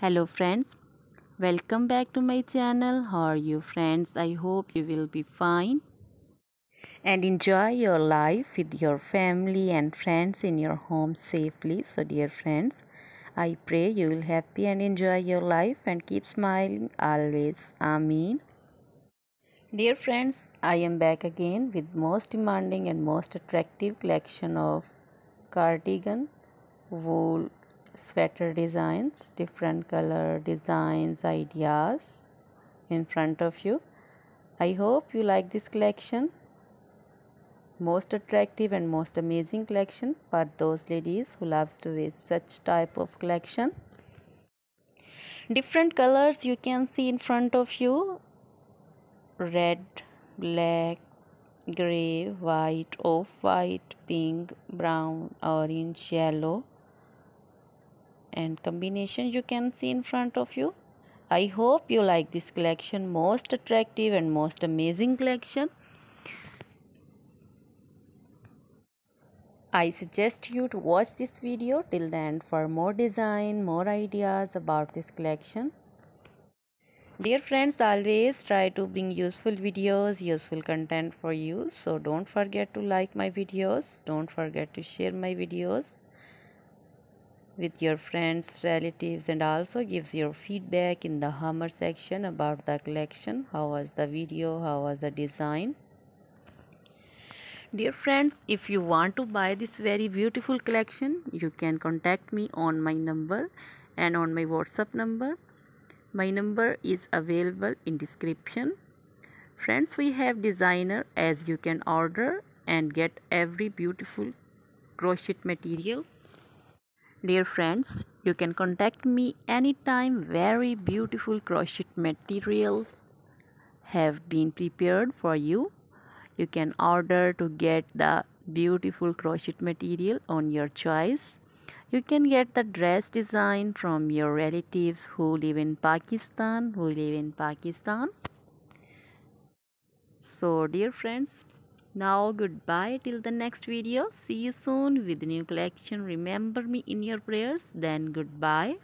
Hello friends, welcome back to my channel. How are you friends? I hope you will be fine and enjoy your life with your family and friends in your home safely. So dear friends, I pray you will happy and enjoy your life and keep smiling always. Amen. Dear friends, I am back again with most demanding and most attractive collection of cardigan, wool, sweater designs, different color designs, ideas in front of you. I hope you like this collection. Most attractive and most amazing collection for those ladies who loves to wear such type of collection. Different colors you can see in front of you. Red, black, grey, white, off-white, pink, brown, orange, yellow. And combination you can see in front of you. I hope you like this collection. Most attractive and most amazing collection. I suggest you to watch this video till the end for more design, more ideas about this collection. Dear friends, always try to bring useful videos, useful content for you. So don't forget to like my videos. Don't forget to share my videos with your friends, relatives, and also gives your feedback in the comment section about the collection. How was the video? How was the design? Dear friends, if you want to buy this very beautiful collection, you can contact me on my number and on my WhatsApp number. My number is available in description. Friends, we have designer as you can order and get every beautiful crochet material. Dear friends, you can contact me anytime. Very beautiful crochet material have been prepared for you. You can order to get the beautiful crochet material on your choice. You can get the dress design from your relatives who live in Pakistan. So dear friends, now goodbye till the next video. See you soon with new collection. Remember me in your prayers. Then goodbye.